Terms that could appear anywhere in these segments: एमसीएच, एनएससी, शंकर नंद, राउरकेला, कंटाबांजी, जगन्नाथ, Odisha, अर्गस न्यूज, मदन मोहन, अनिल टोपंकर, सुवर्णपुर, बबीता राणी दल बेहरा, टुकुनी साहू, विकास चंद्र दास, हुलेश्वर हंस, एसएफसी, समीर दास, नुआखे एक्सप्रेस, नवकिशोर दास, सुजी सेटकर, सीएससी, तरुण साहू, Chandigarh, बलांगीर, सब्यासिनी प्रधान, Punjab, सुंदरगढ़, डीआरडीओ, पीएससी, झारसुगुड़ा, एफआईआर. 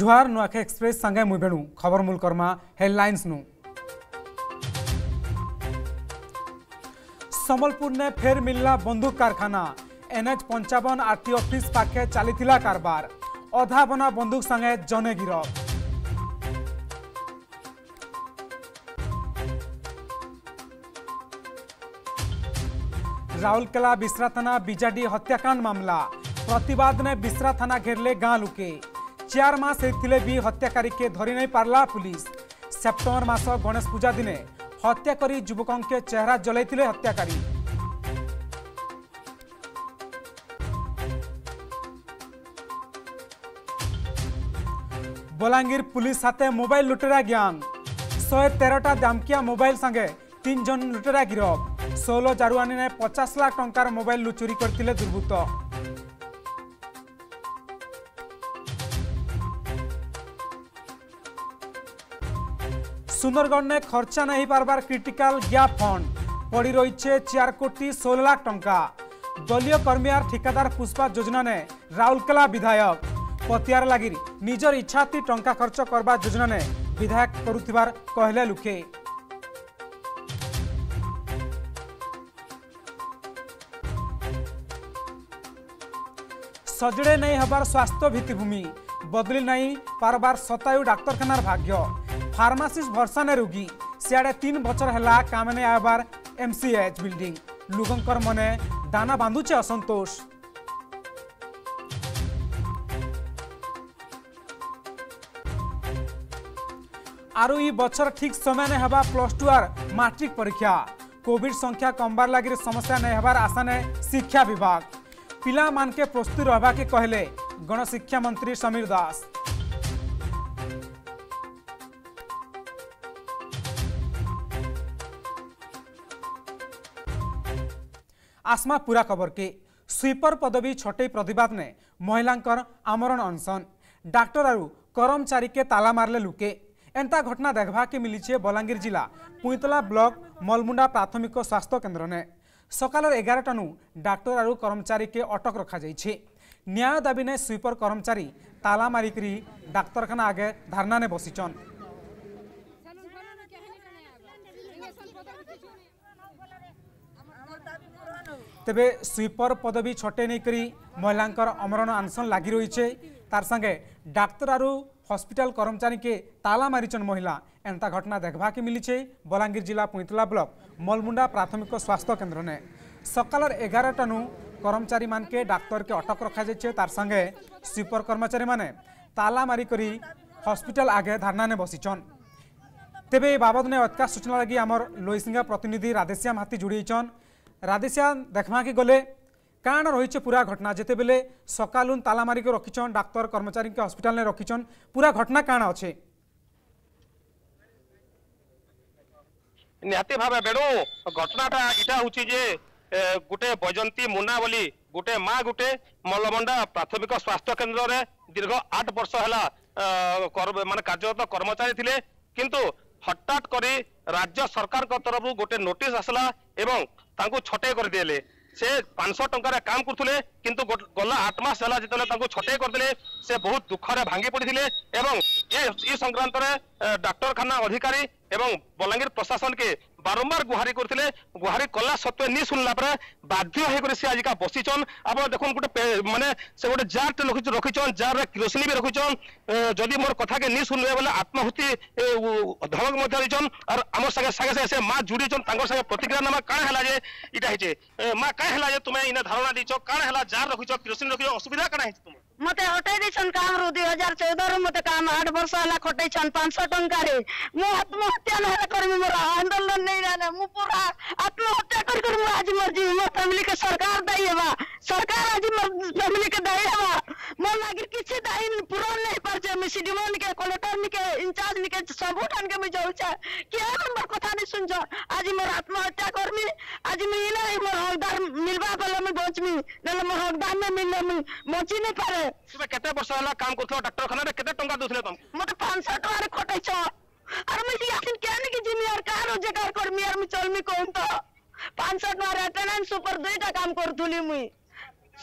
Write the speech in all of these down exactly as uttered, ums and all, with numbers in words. जुहार नुआखे एक्सप्रेस संगे मुई भेणु खबर मूल कर्मा हेडलाइंस नु। संबलपुर ने फेर मिलला बंदूक कारखाना एनएच पंचावन आरटी ऑफिस पाखे चलीथिला कारबार अधा बना बंदूक संगे जने गिरफ। राउरकेला बिसरा थाना बीजेडी हत्याकांड मामला प्रतिवाद ने बिसरा थाना घेरले गांव लुके चार मास होते भी हत्याकारी के धरी नहीं पारला पुलिस। सेप्टेम्बर मास गणेश पूजा दिने हत्या करी युवक के चेहरा जलैतिले हत्याकारी। बलांगीर पुलिस हाथे मोबाइल लुटेरा गैंग शहे तेरटा दामकिया मोबाइल संगे तीन जन लुटेरा गिरफ। सोलो जारुआनी ने पचास लाख टंकार मोबाइल लुचुरी करथिले दुर्बृत्त। सुंदरगढ़ ने खर्चा नहीं पारबार क्रिटिकल गैप फंड पड़ी रही है चार कोटी सोलह लाख टंका। दलीय कर्मी और ठिकादार पुष्पा योजना ने राउरकेला विधायक पतियार लगी निजर इच्छाती टंका खर्च करवा योजना ने विधायक करुथिबार कहले लुके। सजड़े नहीं हबार स्वास्थ्य भित्तिभूमि बदली नहीं पारबार सतायु डाक्तरखानार भाग्य। फार्मासिस्ट भरसा ने रोगी सियाड़े तीन बचर है काम नहीं आबार एमसीएच बिल्डिंग लोकंकर मने दाना बांधुचे असंतोष। आरो ई बचर ठीक समय ने हबा प्लस टू आर मैट्रिक परीक्षा। कोविड संख्या कमबार लगी समस्या नहीं हबार आशा ने शिक्षा विभाग पिला मान के प्रस्तुत रहबा के कहले गणशिक्षा मंत्री समीर दास। आसमा पूरा खबर के स्वीपर पदवी छटे प्रतिवाद ने महिलांकर आमरण अनशन डाक्टर आरु कर्मचारी के ताला मारले लुके। एंता घटना देखा के मिली बलांगीर जिला पुईतला ब्लॉक मलमुंडा प्राथमिक स्वास्थ्य केन्द्र ने सकाल एगारटा नु डाक्टर आरु कर्मचारी के अटक रखा जाइए। न्याय दाबी ने स्वीपर कर्मचारी ताला मारिक डाक्तरखाना आगे धारणा ने बसीचन। तेबे स्वीपर पदवी छटे नहीं करी महिलांकर अमरण आंसन लगी रही है। तार संगे डाक्तर आरु हॉस्पिटल कर्मचारी के ताला मारिचन महिला। एंता घटना देखा के मिली बलांगीर जिला पुईतला ब्लॉक मलमुंडा प्राथमिक स्वास्थ्य केन्द्र ने सकाल एगारटा नु कर्मचारी मान के डाक्तर के अटक रखा जाए। तार संगे स्वीपर कर्मचारी माने ताला मारिक हॉस्पिटल आगे धारणा ने बसीचन। तेबे बाबद ने अधिका सूचना लगी आमर लोईसिंगा प्रतिनिधि राधेश्याम हाथी जोड़ीचन। राधेश्याम देखमा के गले काण रही पूरा घटना जेते बेले सकालू ताला मारिक रखीछन डाक्तर कर्मचारी के हॉस्पिटल ने रखीछन पूरा घटना काण अच्छे निहाती भावे बेणु घटनाटा इटा होची जे गुटे बजंती मुना बोली गुटे माँ गुटे मलमंडा प्राथमिक स्वास्थ्य केन्द्र रे दीर्घ आठ वर्ष हला माने कार्यरत कर्मचारी थिले किंतु हठात करी राज्य सरकार तरफ गोटे नोटिस आसला एवं छटे कर दिले से पांच सौ टकर काम करते किंतु गला आठ मस है जितने छटे करदे से बहुत दुखरे भांगी पड़ते एवं ये संक्रांत में डाक्तरखाना अधिकारी एवं बलांगीर प्रशासन के बारंबार गुहारि करते गुहारि कला सत्वे नि शुणला बाध्य होकर सी आजिका बसीचन। आप देखो गोटे मानने से गोटे जार रखीचन जार किरोसिन भी रखीचन जदि मोर कथा के नि शुणवे बोले आत्माहुति धमक देचन और आम सागे सागे से माँ जुड़ीचन सागे प्रतिक्रिया नामा काण है इटा है माँ कहीं है तुम्हें इन्हें धारणा दीच काण है जार रखीच किरोसिन रखीच असुविधा क्या है तुम मते हटे देछन काम रु दुई हजार चौदह मते काम आठ वर्ष है खटेन पांच सौ टंका मु आत्महत्या ना करमी मोर आंदोलन नहीं रहना मु पूरा आत्महत्या कर कर मु आज मर जी मो फैमिली के सरकार दाई हेबा सरकार आज मो फैमिली के दाई हेबा मो लागिर किछि दाई पूरा नहीं पर जे मिसी डिमांड के कलेक्टर के इंचार्ज के सब ठान के मु जाउ छ के मोर कथा नहीं सुन जा आज मोर आत्महत्या करमी आज मु इना मोर हकदार मिलबा पले मु बचमी नले मोर हकदार में मिलले मु बची नहीं पारे तुमे केते वर्ष होला काम करथो डाक्टरखाना रे केते टंका दुथले तुम मोटे पाँच सौ टका रे खटैछो अरे मैं यासिन केन की जिम्मेदार का रोजगार करमी और मैं चलमी कोन तो पाँच सौ टका रे अटेंडेंस ऊपर दुईटा काम करथुली मुई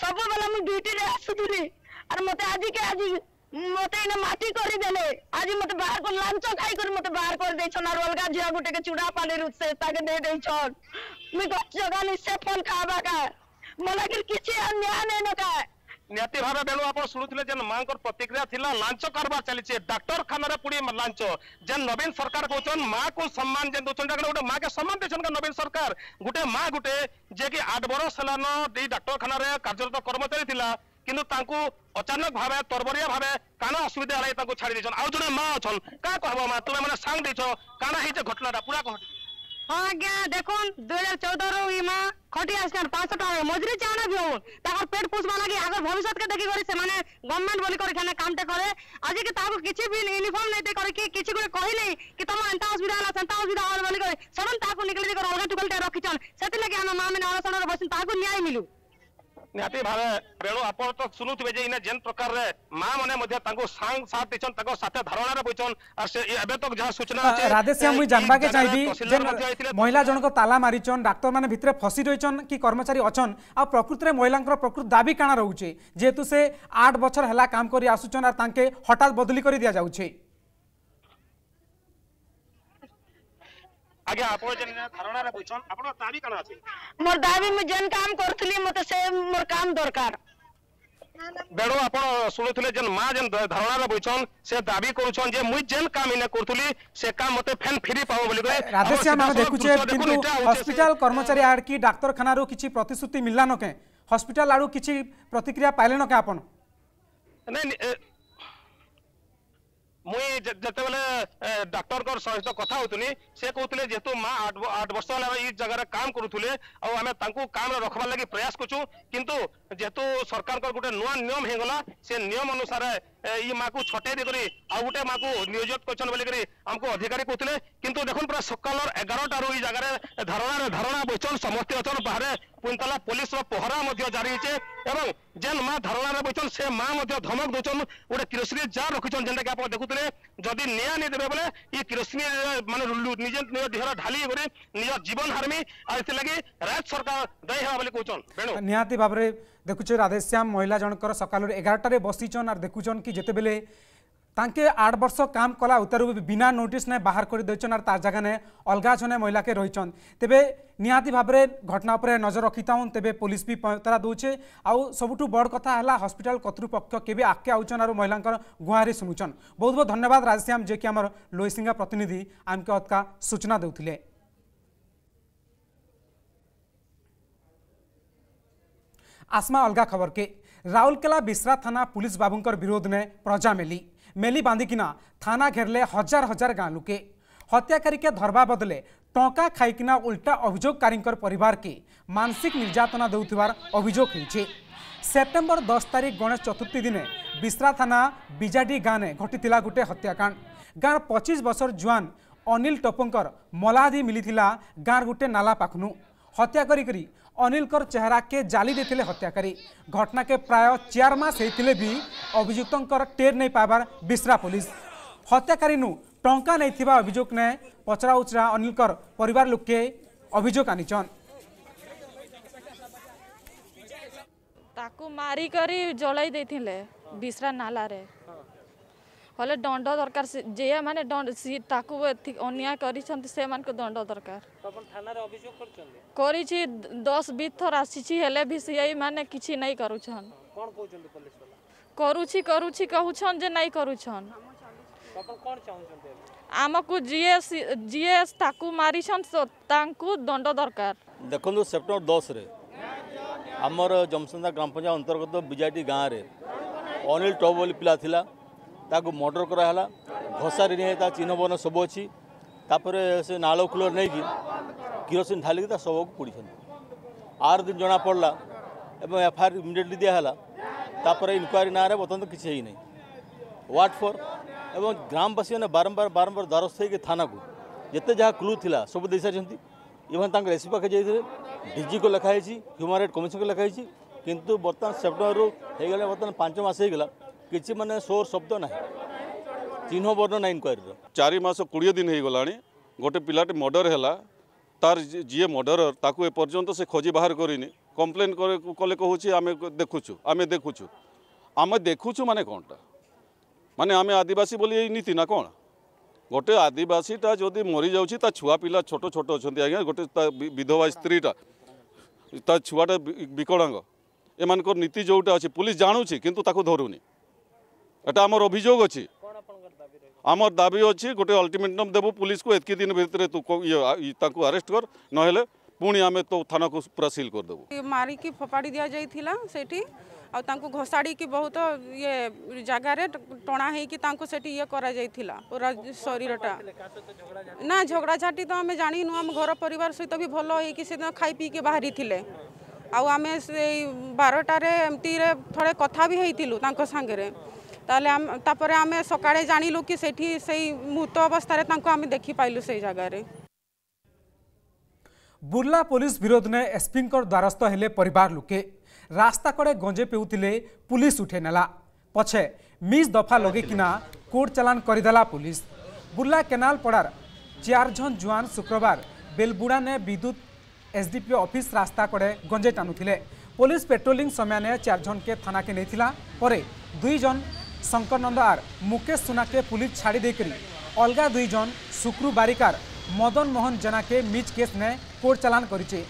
सब वाला मैं ड्यूटी रे आसुथुली और मते आज के आज मते ना माटी करी देले आज मते बाहर को लांच खाई कर मते बाहर कर दे छन और अलगा जिया गुटे के चूड़ा पानी रुत से ताके दे दे छन मी गच जगह नि से फोन खाबा का मला के किछि अन्याय नै न का नेति भाबे बेलो आपन सुनुथिले जन मां कर प्रतिक्रिया थिला लांच करबा चली छे डॉक्टर खाना रे पुडी लांच जन नवीन सरकार कोचन मां को सम्मान जन दोचन गुटे मां के सम्मान देछन का नवीन सरकार गुटे मां गुटे जे कि आठ बरस हला न दे डॉक्टर खाना रे कार्यरत कर्मचारी थिला किंतु तांको अचानक भाव तरबरिया भाव कान असुविधा है छाड़ी आज जो माँ अच्छा क्या कह माँ तुम मैंने सांग दे काना घटना पूरा कह हाँ आज्ञा देख दुई हजार चौदह रु माँ खटी आस पांच टाइम मजूरी चाहना भी हो पेट पोषा लगे आगे भविष्य के देखी गवर्नमेंट बोली कामटे करे आज कि यूनिफॉर्म नहीं दे कि गोटे कहले कि तुम एंता असुविधा है सेंता असुविधा है बोली से निकल कर अलग टुकलटे रखीछन से आम माँ मैंने अनशन बस न्याय मिलू निहाती भावे बेणु आप तो शुणुवे इना जेन प्रकार रे माँ मैंने सांग साथ दीचन साथे धारणा बोचन और से एबे तक जहाँ सूचना राधेश्याम मुई जानबा के चाहिबी जेन महिला जनक ताला मारिचन डाक्टर माने भितरे फसी रहिचन कि कर्मचारी अछन आ प्रकृत रे महिलांकर प्रकृत दाबी काना रहउचे जेतु से आठ बछर हला काम करी आसुचन आर तांके हठात बदली करी दिया जाउचे आगे आपो जन धारणा रे बुझन आपनो दाबी काना छै मोर दाबी में जन काम करथली मते से मोर काम दरकार बेडो आपन सुनथले जन मां जन धारणा रे बुझन से दाबी करूछन जे मुई जन काम इने करथली से काम मते फेन फ्री पाऊ बोली कहे राधेश्या माने देखुछे किंतु हॉस्पिटल कर्मचारी आड़ की डॉक्टरखाना रो किछि प्रतिश्रुति मिलला न के हॉस्पिटल आड़ो किछि प्रतिक्रिया पाइले न के आपन नै मुई जितेबले डाक्टर को सहित कथा होतनी से कहते जेहेतु माँ आठ आठ वर्ष होगा ये जगह काम करूले आम काम रखबार लगी प्रयास करूँ किंतु जेहेतु सरकार को गोटे नुआ नियम होगला से नियम अनुसार ये माँ को छटे देकर आ गोटे माँ को नियोजित कर आमको अधिकारी कहते किंतु देख पूरा सकाल एगारटा रु जगार धारणा धारणा बोचन समस्ते अचन बाहर पुंतला पुलिस पहरा जारी होचे जेन माँ धारणा बोचन से माँ धमक दौन गोटे किरोसिन जार रखी जेनटा कि आप देखुते जदि निया नहीं देवे बोले ये किरोसिन मानने निज देहर ढाली निज जीवन हार्मी आगे राज्य सरकार दायी है कहते निहाती भाव में देखुचे राधेश्याम महिला जनकर सकाल एगारटे बसीचन आर देखुन कि जितेबले तांके आठ वर्ष काम कला उतारू भी बिना नोटिस ने बाहर कर देचन और तार जगह ने अलग जने महिला के रहीचन तेबे निहाती भाव में घटना पर नजर रखीता तेबे पुलिस भी पतरा दूचे आउ सबुठू बड़ कथा है हॉस्पिटल कर्तृपक्ष के भी आके आउचन और महिला गुहारी शुणुचन बहुत बहुत धन्यवाद राधेश्याम जे कि आमर लोईसिंगा प्रतिनिधि आमके अतका सूचना देउथिले। आसमा अलगा खबर के राउरकेला बिश्रा थाना पुलिस बाबूंकर विरोध ने प्रजा मेली मेली बांधिकिना थाना घेरले हजार हजार गाँ लुके हत्याकारी के धरवा बदले टंका खाईकिना उल्टा अभियोगकारींकर परिवार के मानसिक निर्यातना देउथिबार अभियोग होइछे। सेप्टेम्बर दस तारीख गणेश चतुर्थी दिने बिश्रा थाना बिजाडी गाँने घटितिला गोटे हत्याकांड गाँर पचीस बर्षर जुआन अनिल टोपंकर मलादी मिलिथिला गाँर गोटे नाला पाखनु हत्या करी अनिलकर चेहरा के जाली देते हत्याकारी घटना के प्राय चार मास होते भी अभियुक्तर टेर नहीं पाइबार बिश्रा पुलिस हत्याकारी नु टंका नहीं अभियोग ने पचरा उचरा अनिलकर परिवार लोक के अभियोग आनिछन ताकू मारी करी जलाई देथिले बिश्रा नाला रे हले दंड दरकार जे माने दंड ताकू अन्याय करिसंत से मान को दंड दरकार अपन थाना रे अभियोग करछन करिछि दस बीस थर आसीछि हेले भी सेई माने किछि नै करूछन कोन कहउछन पुलिस वाला करूछि करूछि कहउछन जे नै करूछन अपन कोन चाहुछन आमको जिए जिए ताकू मारिसन तांकू दंड दरकार देखनु सेप्टेम्बर दस रे हमर जमसंदा ग्राम पंचायत अंतर्गत बिजाडी गाँव रे अनिल टोबोल पिला थिला ताकू मर्डर कराला घसारी नहीं ता चिन्ह बन सब अच्छी से नाल खुलर नहीं कि किरोसिन ढालिक शव को पोड़ी आर दिन जना पड़ा एवं एफआईआर इमिडिएटली दिहला इनक्वारी ना बर्तमान तो किसी ना व्हाट फॉर एवं ग्रामवासी मैंने बारंबार बारंबार द्वारस्थ हो थाना को जिते जहाँ क्लू था सब दे सारी इवन तक एसपी पाखे जाते डीजी को लिखाई ह्यूमन राइट कमिशन को लिखाई किंतु बर्तमान सेप्टेम्बर होगा बर्तमान पांच मस होगा किसी माने सोर शब्द ना चिन्ह बर्ण ना इनक्वारी चार मास कोड़े दिन हो गला गोटे पिलाटे मर्डर है तार जी मर्डरर ताकू एपर्यंत से खोजी बाहर करनी कंप्लेन कले कहूँ आम देखुचु आम देखुचु आम देखुचु माने कौनटा माने आमे आदिवासी बोली ये नीति ना कौन गोटे आदिवासी टा जदि मरी जाउछि ता छुआ पिला छोटो छोटो अछंती आज्ञा गोटे विधवा स्त्री टा ता छुआटा विकलांग एमानकर नीति जोटा अछि पुलिस जानुछि किंतु ताको धरुनी एटा हमर अभियोग अछि हमर दाबी अछि गोटे अल्टिमेटम देबो पुलिस को एतके दिन भितरे तू ये ताको अरेस्ट कर नहले पुणी आमे तो थाना को पूरा सील कर देबो। मारिकी फपाड़ी दिया जाइथिला सेठी आ तांको घोसाड़ी की बहुत ये जगार टणा होटी ये करा पूरा शरीरटा ना झगड़ा झाटी तो आम जाणी नु आम घर पर सहित भी भल हो खाई पीके बाहरी थिले आम से बारटार एमती थोड़े कथा भी होइतिलु तांको संगे तापर आम सकाळे जानिलु कि सेठी सेई मृत अवस्था तांको आम देखि पाइलु से जगार। बुर्ला पुलिस विरोध ने एसपी द्वारस्थ हेले परिवार लोके रास्ता कड़े गंजे पेउतिले पुलिस उठे नेला पछे मिस दफा लगे किना कोर्ट चलान करदेला पुलिस। बुर्ला केनाल पड़ार चार जन जुआन शुक्रवार बेलबुड़ा ने विद्युत एसडीपीओ ऑफिस रास्ता कड़े गंजे टाणुथिले। पुलिस पेट्रोलिंग समय ने चार जन के थाना के नैथिला परे दुई जन शंकर नंद आर मुकेश सुना के पुलिस छाड़ी देकर अलग दुई जन शुक्रु बारिकार मदन मोहन जेना के मिच केस ने कोर्ट चलान करिछे।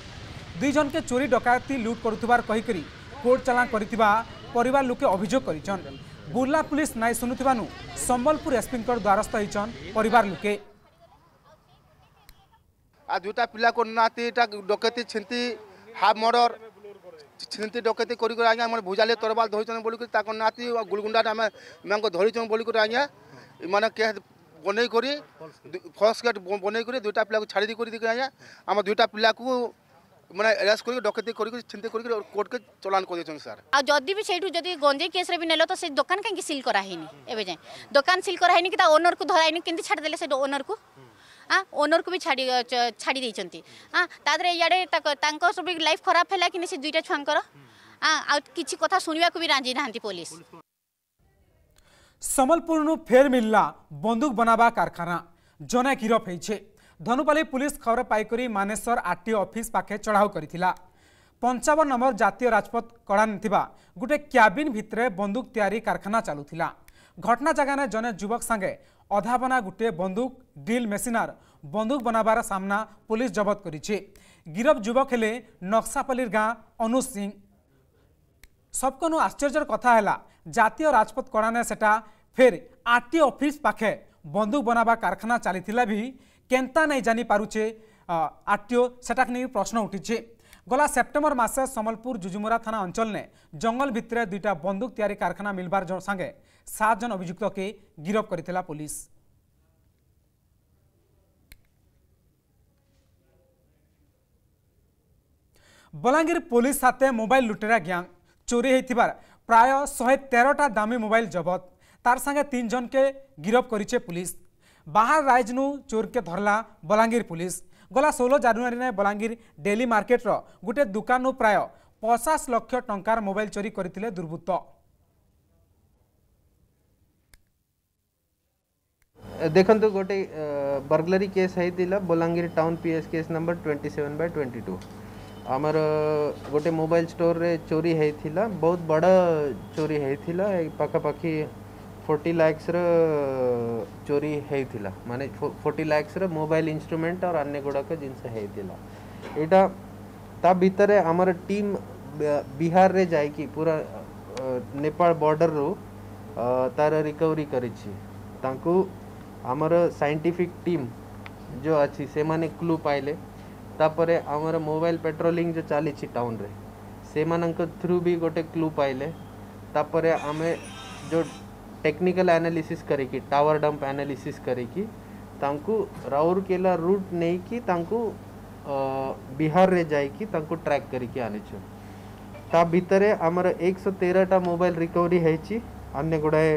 दुई जन के चोरी डकायती लूट करुथबार कहिकरी कोर्ट चलान करितबा परिवार लोके अभियोग करिछन। बुर्ला पुलिस नाय सुनुथिबानु संबलपुर एसपी द्वारस्थ होइछन परिवार लोके। आ दुटा पिला को नाती टा डकैती छिंती हाफ मर्डर छिंती डकैती करि कर आज्ञा हमर भुजाले तरवाल धोइछन बोली कि ताको नाती गुलगुंडा हम मांको धरिछन बोली कर आज्ञा माने के बनई करी फर्स्ट गेट बनई करी दुटा पिला को छाड़ी दि करी दि आज्ञा हम दुटा पिला को माने अरेस्ट कर डकैती कर छिंते कर कोर्ट के चलान कर देछन सर। आ जदी भी सेठू जदी गंजे केस रे भी नेलो तो से दुकान काहे सील करा हेनी एबे जाय दुकान सील करा हेनी कि ता ओनर को धराइनी किंती छाड़ देले से ओनर को आ ओनर को भी छाड़ी छाड़ी देछंती आ तादरे याडे तांको सब लाइफ खराब हैला कि से दुईटा छुआंकर आ आ किछि कथा सुनिबा को भी राजी नाहंती पुलिस। संबलपुर नु फेर मिलला बंदूक बनाबा कारखाना जने गिरफ हेछे। धनुपाली पुलिस खबर पाइकरी मानेश्वर आरटीओ ऑफिस पाखे चढ़ाऊ करिथिला। पंचावन नंबर जातीय राजपथ कड़ान थिबा गुटे क्याबिन भितरे बंदूक तैयारी कारखाना चालुथिला। घटना जगह ने जने युवक संगे अधाबना गुटे बंदूक ड्रिल मेसिनार बंदूक बनाबार सामना पुलिस जबत करिछि। गिरफ युवक हेले नक्सापल्लीर गाँ अनुज सिंह। सबकनु आश्चर्यर कथा हैला जातीय राजपथ कड़ाने सेटा फेर आरटीओ ऑफिस पाखे बंदूक बनाबा कारखाना चली भी केंता नहीं जानी पारुचे आरटीओ सेटाक नहीं प्रश्न उठीचे। गला सेप्टेम्बर मसे संबलपुर जुजुमुरा थाना अंचल ने जंगल भितर दुईटा बंदूक तैयारी कारखाना मिलबार संगे सात जन अभियुक्त के गिरफ करितला पुलिस। बलांगीर पुलिस हाथे मोबाइल लुटेरा गैंग चोरी होइथिबार प्राय शहे तेरहटा दामी मोबाइल जबत तार संगे तीन जन के गिरफ करिचे पुलिस। बाहर रायजनु चोर के धरला बलांगीर पुलिस। गला सोलह जनवरी ने बलांगीर डेली मार्केट रो गुटे दुकानु प्राय पचास लाख टंकार मोबाइल चोरी करथिले दुर्बृत्त। देखंतु गोटे बर्गलरी केस हैतिला बलांगीर town PS case number सत्ताईस बाय बाईस आमर गोटे मोबाइल स्टोर रे चोरी हैतिला बहुत बड़ा चोरी हैतिला पाखापाखी चालीस लाख्स चोरी होता माने चालीस लाख्स मोबाइल इंस्ट्रूमेंट और अन्य गुड़ाक जिनसा भितरे आमर टीम बिहार रे जाइकी पूरा नेपाल बॉर्डर रू तार रिकवरी करिछि। तांकु आमर साइंटिफिक टीम जो अच्छी से माने क्लू पाइले तापरे आमर मोबाइल पेट्रोलिंग जो चली टाउन रे से मानक थ्रू भी गोटे क्लू पाइले तापरे आमे जो टेक्निकल एनालिसिस करेकी टावर डंप एनालिसिस करेकी तांकु राउरकेला रूट नहीं कि तांकु बिहार रे जाइकी तांकु ट्रैक करेकी आने छु। ता भितरे आमर एक सौ तेरहटा मोबाइल रिकवरी होइछि अन्य गुड़ाए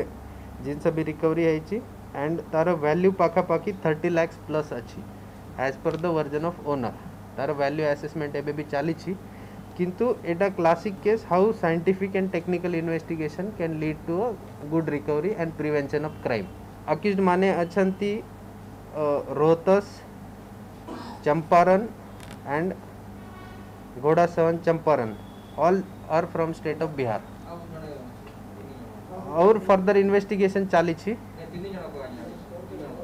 जिनस भी रिकवरी होइछि एंड तार वैल्यू पाखापाखी थर्टी लाख्स प्लस अच्छी as per the version of owner तार वैल्यू आसेसमेंट एबे भी चली किंतु एटा classic case how scientific and technical investigation can lead to a good recovery and prevention of crime. Accused माने अछंती Rohtas Champaran and घोड़ासवन Champaran all are from state of Bihar और further investigation चली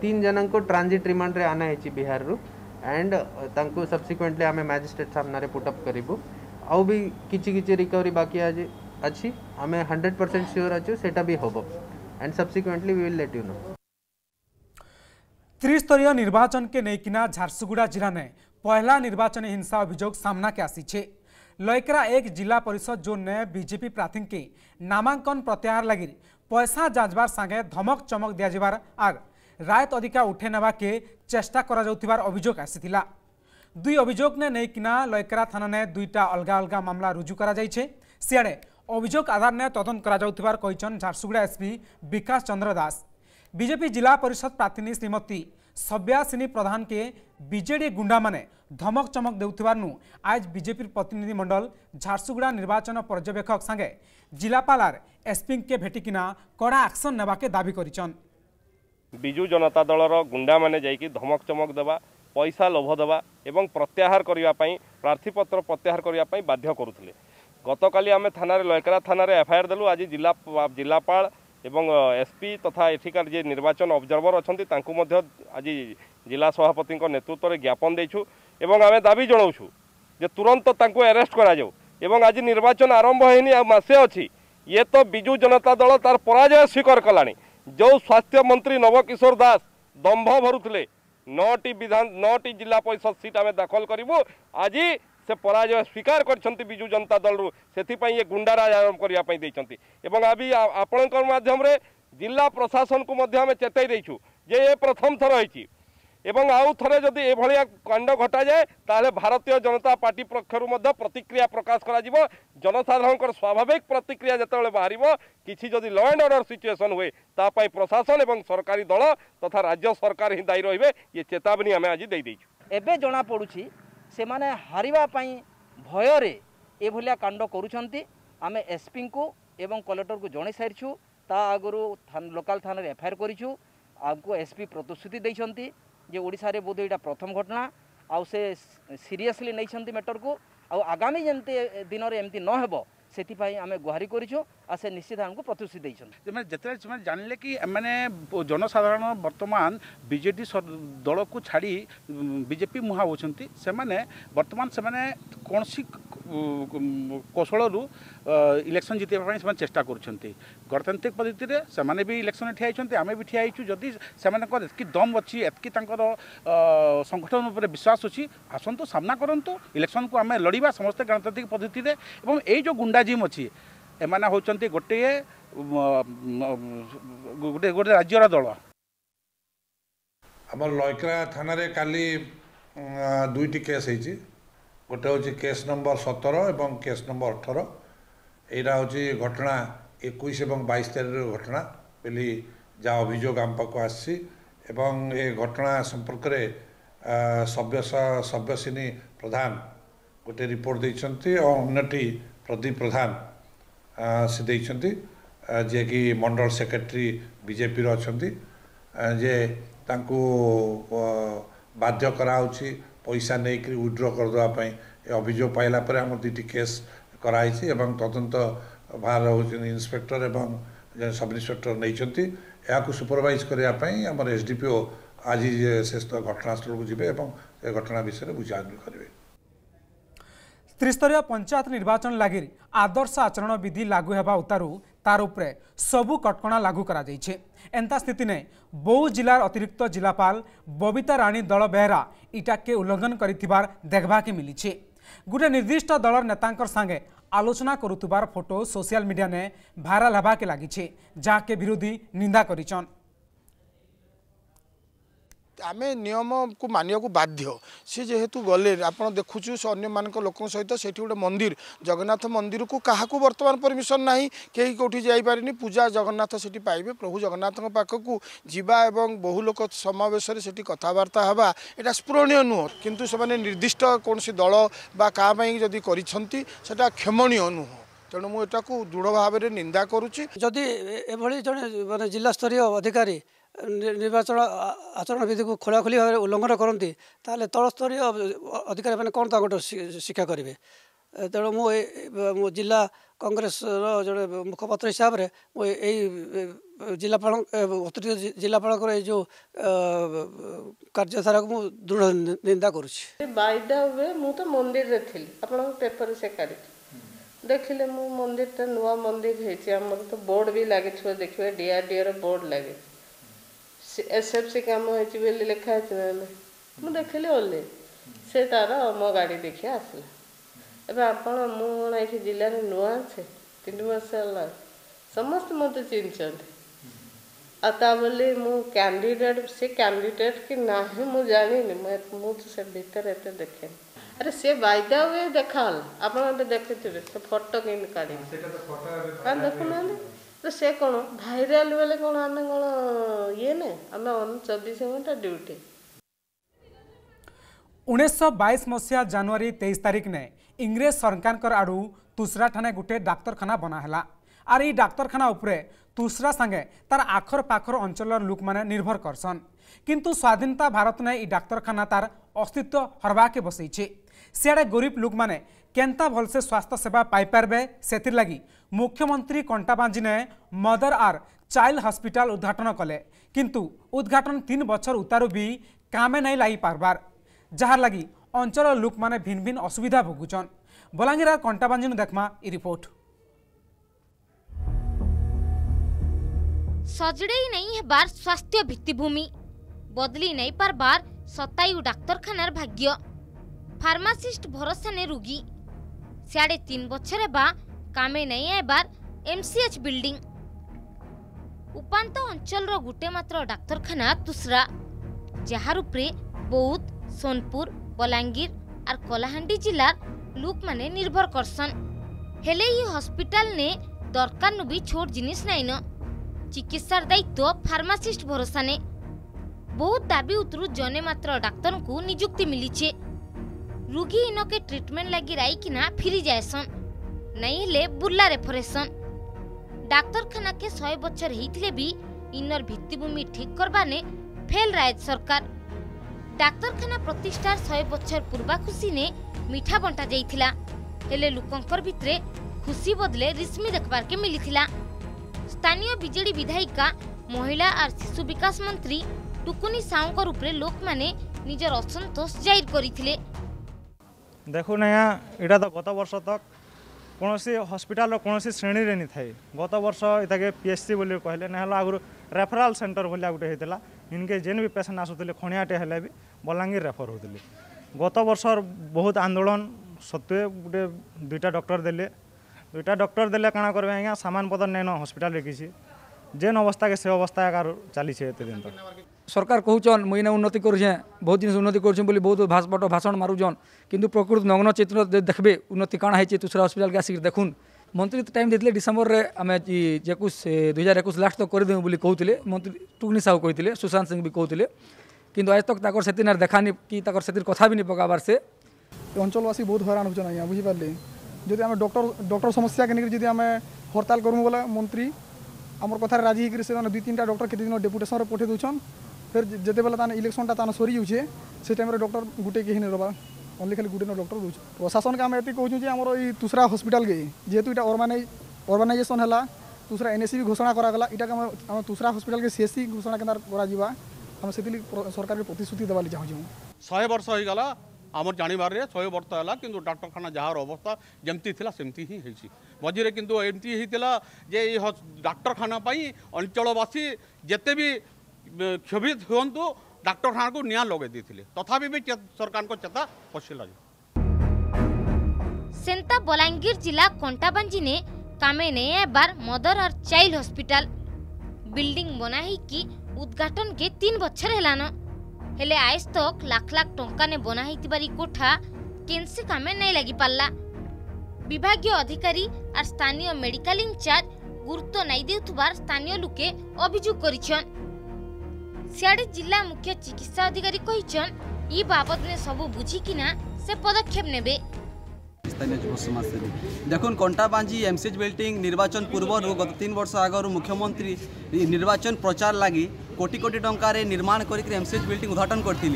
तीन जन को ट्रांजिट रिमांड रे आना है बिहार रु एंड तांको सब्सिक्वेंटली आमे मजिस्ट्रेट सामना रे पुटअप करूँ आउ भी किछि किछि रिकवरी बाकी आज अच्छी आमे हंड्रेड परसेंट सियोर अच्छे सेटा भी होब and subsequently we will let you know. त्रिस्तरीय निर्वाचन के नेकिना झारसुगुड़ा जिला में पहला निर्वाचन हिंसा अभियोग सामना के आसी छे। लयकरा एक जिला परिषद जोन ने बीजेपी प्रार्थी के नामांकन प्रत्याहार लगी पैसा जांचबार संगे धमक चमक दिजाबार आग रायत अधिका उठे नेवा के चेष्टा करा जाउतिबार अभियोग आसीथिला। दुई अभियोग ने नेकिना लयकरा थाना ने दुईटा अलग अलग मामला रुजु करा जाई छे। सियाडे अभियोग आधार ने तदन करा जाउतिबार कहिछन झारसुगुड़ा एसपी विकास चंद्र दास। बीजेपी जिला परिषद प्रार्थी श्रीमती सब्यासिनी प्रधान के बीजेडी गुंडा माने धमक चमक देउथिबार नु आज बीजेपी प्रतिनिधि मंडल झारसुगुड़ा निर्वाचन पर्यवेक्षक संगे जिलापालार एसपी के भेटिकिना कड़ा एक्शन नेबा के दाबी करिछन। बिजू जनता दल गुंडा माने जाईकि धमक चमक देवा पैसा लोभ देवा एवं प्रत्याहार करिवा पई प्रार्थीपत्र प्रत्याहार करिवा पई बाध्य करूथिले। गतकाली आमे थाना रे लयकरा थाना रे एफआईआर देलु। आज जिला जिलापाल एवं एसपी तथा एठिकार जे निर्वाचन ऑब्जर्वर अछंती तांकु मध्य आज जिला सभापति नेतृत्व में ज्ञापन देछु एवं आमे दाबी जणाउछु जे तुरंत तांकु अरेस्ट करा जाऊ एवं आज निर्वाचन आरंभ हैनी आ मासे अछि। ये तो बिजू जनता दल तार पराजय स्वीकार कलानी। जो स्वास्थ्य मंत्री नवकिशोर दास दंभ भरुथिले नौटी विधान नौटी जिला परिषद सीट आमे दाखल करिवो आज से पराजय स्वीकार करछंती बिजू जनता दल रु सेथिपई ये गुंडाराज आरंभ करिया पई दैछंती एवं अभी आपणकर माध्यम रे जिला प्रशासन को मध्य आमे चेताई दैछु जे ये प्रथम थर होईची एवं आउ थरे जदी ए भलिया कांड घटा जाए ताले भारतीय जनता पार्टी पक्षरु मध्य प्रतिक्रिया प्रकाश करा जिवो। जनसाधारणकर स्वाभाविक प्रतिक्रिया जतबेले बाहरिवो किछि जदी लॉ एंड ऑर्डर सिचुएशन होए ता पई प्रशासन एवं सरकारी दल तथा राज्य सरकार ही दायी रहिबे। ये चेतावनी आमे आज देई दैछु। एबे जणा पडुछि से माने हारिबा पई भय रे ए भलिया कांड करूछंती। आमे एसपी को एवं कलेक्टर को जणै सारिछु ता आगरु थान लोकल थाना रे एफआईआर करिछु। आपको एसपी प्रतिश्रुति दैछंती जे ओडिसा रे बोध एटा प्रथम घटना आउ से सीरियसली नैछंती मैटर को आउ आगामी जेंते दिन रे एम्ति न हेबो सेति पई आमे गुहारी करिछु आ से निश्चित हमको प्रतिश्रुति दैछन। माने जते माने जानले कि माने जनसाधारण वर्तमान बीजेडी दल को छाड़ी बीजेपी मुहा होछंती से माने वर्तमान से माने कोनसी कौशल रु इलेक्शन जीते पई से माने चेष्टा करछंती। गणतांत्रिक पद्धति रे से माने भी इलेक्शन ठिया आइछंती आमे भी ठिया आइछु। जदी से माने को कि दम अछि एतकी तांकर संगठन ऊपर विश्वास अछि आसंतु सामना करंतु इलेक्शन को आमे लड़ीबा समस्त गणतांत्रिक पद्धति रे एवं ए जो गुंडाजिम अछि एमाना होचंती गोटे गोटे गोटे राज्यर दल। आम लयकरा थाना रे काली दुईटी केस होइछि। गोटे होछि केस नंबर सतर एवं केस नंबर अठर। एटा होछि घटना इक्कीस एवं बाईस तारिखर घटना बोली जहाँ अभियोग आम पाक आसी एवं ए घटना संपर्क रे सभ्य सभ्यसिनी प्रधान गोटे रिपोर्ट देइछंती और अन्यटी प्रदीप प्रधान से देखते जे कि मंडल सेक्रेटरी बीजेपी अच्छे जे तांको बाध्य कराउछि पैसा नहीं कर विड्रॉ करदेवाई अभियोग पाइला पर आम दुईटी केस कराई तदंत भार हो इंस्पेक्टर एवं सब इंस्पेक्टर नहीं सुपरवाइज करने आम एसडीपीओ आज शेष घटनास्थल को जीवे और घटना विषय बुझाबुझी करेंगे। त्रिस्तरीय पंचायत निर्वाचन लगी आदर्श आचरण विधि लागू होगा उतारू तार उपरे सबू कटकणा लागू करा जाइछे। एंता स्थिति ने बौद्ध जिलार अतिरिक्त जिलापाल बबीता राणी दल बेहरा इटा के उल्लंघन करिथिबार देखबा के मिली। गोटे निर्दिष्ट दलर नेतांकर संगे आलोचना करुथिबार फोटो सोशल मीडिया ने भाइराल होगा के लगी जाके विरोधी निंदा करिछन। आमे नियम को मानिया को बाध्य सी जेहेतु गले आप देखुचु अन्न लोक सहित से गोटे मंदिर जगन्नाथ मंदिर को क्या बर्तमान परमिशन ना कहीं कौटी जापारे पूजा जगन्नाथ से पाइबे प्रभु जगन्नाथ पाखक जीवा एवं बहु लोक समावेश कथबार्ता हवा यहाँ स्फुरणीय नुह किंतु से निर्दिष्ट कौन दल बा क्या जदि करा क्षमणीय नुह तेणु मुझा दृढ़ भाव में निंदा करुच्ची। जदि एभली जड़े मानते जिला स्तरीय अधिकारी निर्वाचन आचरण विधि को खोलाखोली भाव उल्लंघन करती तल स्तरीय अधिकारी मैंने कौन शिक्षा करेंगे तेणु मो मो जिला कांग्रेस जड़े मुखपत्र हिसाब से मो जिलापाल अतिरिक्त जिलापाल जो कार्यधारा को दृढ़ निंदा करुँच। मंदिर थी पेपर से देखिले मु मंदिर तो नुआ मंदिर होमर तो बोर्ड भी लगे देखिए डीआरडीओ बोर्ड लगे एसएफसी काम हो लिखा मुझे देखिली ओले से तार मो गाड़ी देखिए आसला एवं आपड़ मुझे जिले में नुआ अच्छे तीन वर्ष है समस्त मत चिन्ह बोली मु कैंडिडेट सी कैंडिडेट कि ना मुझे जानी मुझे भितर एत देखे अरे सी वायदा हुए देखा आपने देखे से फटो कम का देखुना तो सी कौन भाइराल बेले कौन आम कौन ये ना आम चौबीस घंटा ड्यूटी। उन्नीस बैश मसीहा जनवरी तेईस तारीख ने इंग्रेज सरकार आड़ू तुसरा ठाने गोटे डाक्तरखाना बनाला आर ये डाक्तरखाना उपरे तुसरा संगे तार आखर पाखर अंचल लोक माने निर्भर करसन किंतु स्वाधीनता भारत ने ये डाक्तरखाना तार अस्तित्व हरवाके बसईछे। सियाड़े गरीब लोक माने केन्ता भलसे स्वास्थ्य सेवा पाई परबे सेतिर लगी मुख्यमंत्री कंटा बांजी ने मदर आर चाइल्ड हॉस्पिटल उद्घाटन कले किंतु उद्घाटन तीन बछर उतारू भी कामे नहीं लाई पारबार जहार लगी अंचल लोक माने भिन्न भिन्न असुविधा भोगुचन। बलांगीर कंटा बांजी ने देखमा ई रिपोर्ट। सजड़ई नहीं बार स्वास्थ्य भित्तिभूमि बदली नहीं पार बार सतायु डाक्तरखानार भाग्य फार्मासीस्ट भरोसा ने रोगी सियाड़े तीन बछर बा कामे नहीं आए बार एमसीएच बिल्डिंग उपांत अंचल रो गुटे मात्र डाक्तरखाना तुसरा जहार उपरे बौद्ध सोनपुर बलांगीर आर कलाहांडी जिलार लोक माने निर्भर करसन हेले ही हॉस्पिटल ने दरकार नु भी छोट जिनिस नाइन चिकित्सार दायित्व फार्मासीस्ट भरोसा ने बहुत दाबी उतरु जने मात्र डाक्तर को नियुक्ति मिली रोगी इनके ट्रीटमेंट लगी रहीकिना फिरी जाएसन नहीं हेले बुर्ला रेफरेसन डाक्तरखाना के सौ बचर होते भी इनर भित्तिभूमि ठीक करवाने फेल राज्य सरकार। डाक्तरखाना प्रतिष्ठार सौ बचर पूर्वा खुशी ने मीठा बंटा जाइथिला हेले लोकंकर भितरे खुशी बदले रिश्मी देखबार के मिली। स्थानीय बीजेडी विधायिका महिला और शिशु विकास मंत्री टुकुनी साहू रूपरे लोक माने निजर असंतोष जाहिर करथिले। देखो नया इटा तो गत वर्ष तक कोनोसी हॉस्पिटल रो कोनोसी श्रेणी रे नि थाई गत वर्ष इटा के पीएससी बोली कहले न हला आगु रेफरल सेंटर बोली गुटे हेतला इनके जेन भी पेशेंट आसुतले खणियाटे हेले भी बलांगीर रेफर होतले। गत वर्ष बहुत आंदोलन सत्वे गुटे दुईटा डॉक्टर देले दुईटा डॉक्टर देले काना करबे आज्ञा सामान पदर नैन हॉस्पिटल रे किसी जेन अवस्था के से अवस्था आकार चली छे एते दिन तक सरकार कहूचन मुईना उन्नति करुचे बहुत जिन उन्नति करुचे बोली बहुत भाषपट भाषण मारुचन किंतु प्रकृत नग्न चित्र देखबे उन्नति काना है तुसरा हॉस्पिटल के आसिक देखुन मंत्री तो टाइम देते डिसेम्बर में आम एकुश दुई हजार एकुश लास्ट तक करदेव बोली कहते मंत्री टुकनी साहू कहते सुशांत सिंह भी कहते किंतु आज तक ताकर सेतिर देखानी कि ताकर सेतिर कथा भी नहीं पकाबार से अंचलवासी बहुत हैरान होचन आज्ञा बुझिपारे जदि आम डॉक्टर डॉक्टर समस्या के लेकिन जब आम हड़ताल करूँ बोला मंत्री आम कथा राजी होकर दुई तीन डॉक्टर के दिन डेपुटेसन पठे दूचन फिर जिते बेला ताने इलेक्शन ताने सरी जाऊे से टाइम डॉक्टर गुटे के नहीं रहा ओनली खाली गुटे डॉक्टर दूसरे प्रशासन के आम ये कहूँ जे आमर ये तुसरा हॉस्पिटल के जेहेतु इटा ऑर्गेनाइजेशन है तुसरा एनएससी भी घोषणा कराला इटा तुसरा हॉस्पिटल के सीएससी घोषणा केंद्र करा आम से सरकार के प्रतिश्रुति देवाली चाहूँ शहे वर्ष हो गला आम जानवर शहे वर्ष है कि डाक्तखाना जार अवस्था जमती सेमती ही होती मझे कि एमती होता जे डाक्तखाना अंचलवासी जिते भी क्षोभित हूँ डाक्तरखाना को निया लगे देते तथापि भी सरकार को चेता पशिला सेंता बलांगीर जिला कंटाबांजी ने कामे नहीं आए बार मदर और चाइल्ड हॉस्पिटल बिल्डिंग बनाई कि उद्घाटन के तीन बच्चर हेलान हेले आज तक लाख लाख टंका ने बनाई थी कोठा केनसी कामे नहीं लगी पाला विभागीय अधिकारी और स्थानीय मेडिकल इंचार्ज गुरुत्व नहीं देउथबार स्थानीय लोके अभियोग करिछन। सियाड़े जिला मुख्य चिकित्सा अधिकारी कहिछन ई बाबत ने सबू बुझिकिना से पदक्षेप नेबे। स्थानीय युव समाज सेवी देखुन कंटाबांजी एमसीएच बिल्डिंग निर्वाचन पूर्व गत तीन वर्ष आगर मुख्यमंत्री निर्वाचन प्रचार लगी कोटी कोटी टंकार निर्माण करके एमसीएच बिल्डिंग उद्घाटन करते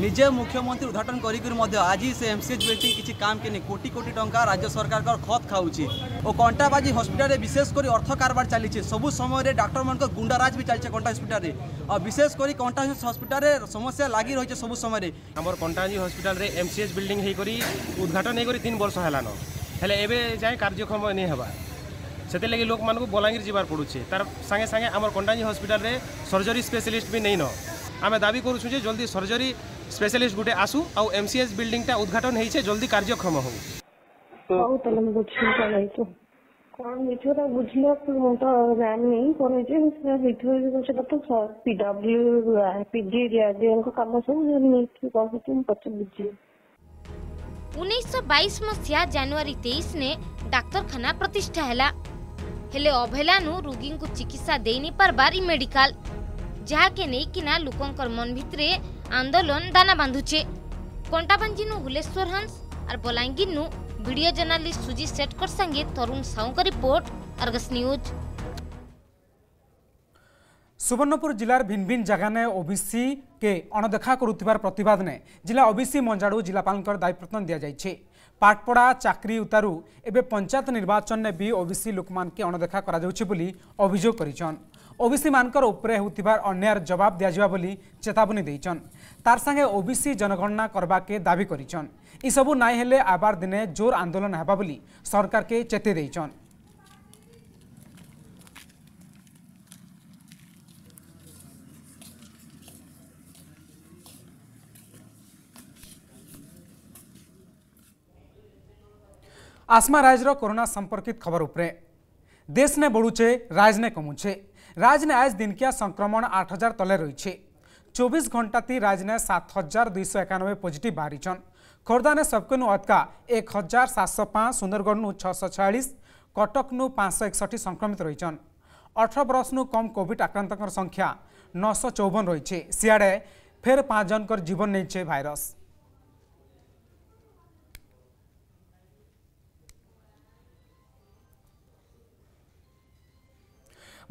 निजे मुख्यमंत्री उद्घाटन कर आज से एमसीएच बिल्डिंग किसी काम के नहीं कोटी कोटी टंका राज्य सरकार खत खाऊे और कंटाबाजी हस्पिटाल विशेषकर अर्थ कारबार चली सबू समय डाक्टर मान गुंडाराज भी चलते कंटा हस्पिटाल और विशेषकर कंटा हस्पिटाल समस्या लगी रही है सबू समय आम कंटाजी हस्पिटाल एमसीएच बिल्डिंग उद्घाटन होकर तीन वर्ष है हेले एवं जाए कार्यक्षम नहीं होगा से लगे लोक मानक बलांगीर जबार पड़ुचे तार सागे सागे आम कंटाजी हस्पिटाल सर्जरी स्पेशलिस्ट भी नहीं न आम दाबी करुचे जल्दी सर्जरी स्पेशलिस्ट गोटे आसू आ एमसीएच बिल्डिंग टा उद्घाटन होईचे जल्दी कार्यक्षम हो उन्नीस सौ बाईस मसीहा जनवरी तेईस ने डाक्तरखाना प्रतिष्ठा हैला हेले अभेलानु रोगी को चिकित्सा देनी पारबार मेडिकल जहा के नहीं किना लोकंकर मन भितरे आंदोलन दाना बांधुचे। कंटाबांजी नु हुलेश्वर हंस और बलांगीर नु वीडियो जर्नलिस्ट सुजी सेटकर संगे तरुण साहू का रिपोर्ट अर्गस न्यूज। सुवर्णपुर जिलार भिन्न भिन्न जगह ने ओबीसी के अणदेखा करुथिबार प्रतिवाद ने जिला ओबीसी मंजाड़ू जिलापाल दायित्व दि जाइए। पाठपढ़ा चाकरी उतारू एवं पंचायत निर्वाचन ने भी ओबीसी लोक मान के अणदेखा अभियोग करिछन। ओबीसी मानकर उपरे होतिबार अन्यार जवाब दिया बोली चेतावनी देइछन। तार संगे ओबीसी जनगणना करबा के दाबी करिछन। इ सबु नाई हेले आबार दिने जोर आंदोलन हेबा बोली सरकार के चेते देइछन। आसमा राजर कोरोना संपर्कित खबर उपरे देश ने बढ़ुचे राज ने कमुचे। राज ने आज दिनकिया संक्रमण आठ हजार तले रही चौबीस घंटा ती राज ने सात हजार दुई सौ एकानबे पॉजिटिव बाहरीचन। खोर्धा ने सबके नु अदका एक हजार सात सौ पाँच सुंदरगढ़ नु छः सौ छियालीस कटक नु पाँच सौ एकसठ संक्रमित रहीचन। अठर बरस नु कम कोविड आक्रांत संख्या नौ सौ चौवन रही सियाड़े फेर पाँच जन कर जीवन नहींचे भाईरस।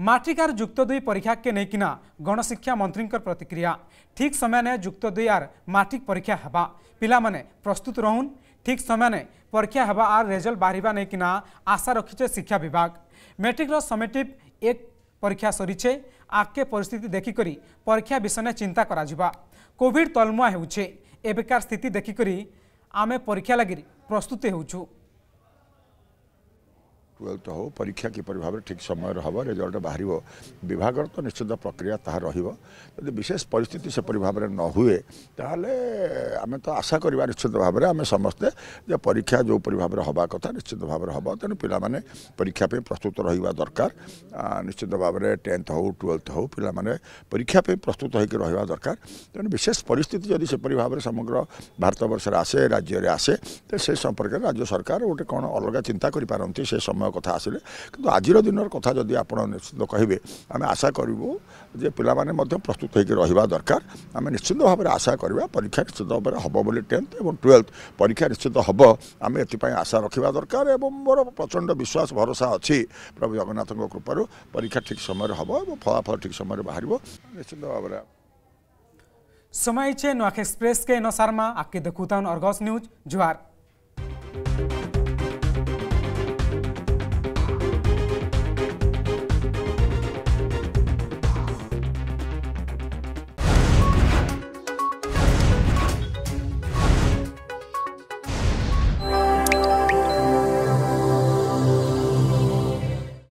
माट्रिकार जुक्त दुई परीक्षा के नेकिना गणशिक्षा मंत्री प्रतिक्रिया ठीक समय ने जुक्त दुई आर माट्रिक परीक्षा हवा पिला माने प्रस्तुत रहून ठीक समय ने परीक्षा हवा आर रिजल्ट बाहरिबा नेकिना आशा रखीचे शिक्षा विभाग। मैट्रिक समेटिव एक परीक्षा सरीचे आगे परिस्थिति देखिक परीक्षा विषय ने चिंता करा कोविड तलमुआ होउछे एबेकार स्थिति देखिक आमे परीक्षा लगी प्रस्तुत होउछु। ट्वेल्थ हो परीक्षा किपर भाव में ठीक समय हम रिजल्ट बाहर विभाग तो निश्चित प्रक्रिया ता रही विशेष परिस्थिति सेपरि भाव में न हुए ताले आम तो आशा करवा निश्चित भाव में आम समस्ते परीक्षा जो भाव में हवा कथा निश्चित भाव में हम तेणु पाने परीक्षा पे प्रस्तुत रहा दरकार निश्चित भाव में टेन्थ हो ट्वेल्थ हो पाने परीक्षा पे प्रस्तुत होकर रहा दरकार तेणु विशेष परिस्थिति यदि सेपरि भाव में समग्र भारत वर्ष आसे राज्य आसे तो से संपर्क राज्य सरकार गोटे कौन अलग चिंता करपारती से समय कथा आसिले किंतु आजिर दिनर कथा जदि आप निश्चित कहे आम आशा करूँ जे पिलामाने मध्य प्रस्तुत होकर रहा दरकार आम निश्चित भाव में आशा करवा परीक्षा निश्चित भाव में हम बोली टेन्थ और ट्वेल्थ परीक्षा निश्चित हम आम एपाई आशा रखा दरकार और मोर प्रचंड विश्वास भरोसा अच्छी प्रभु जगन्नाथ कृपार परीक्षा ठीक समय हम और फलाफल ठीक समय बाहर निश्चित भाव में समय नुआखे एक्सप्रेस के नसारमा आके देखुतान अर्गस न्यूज जुआर।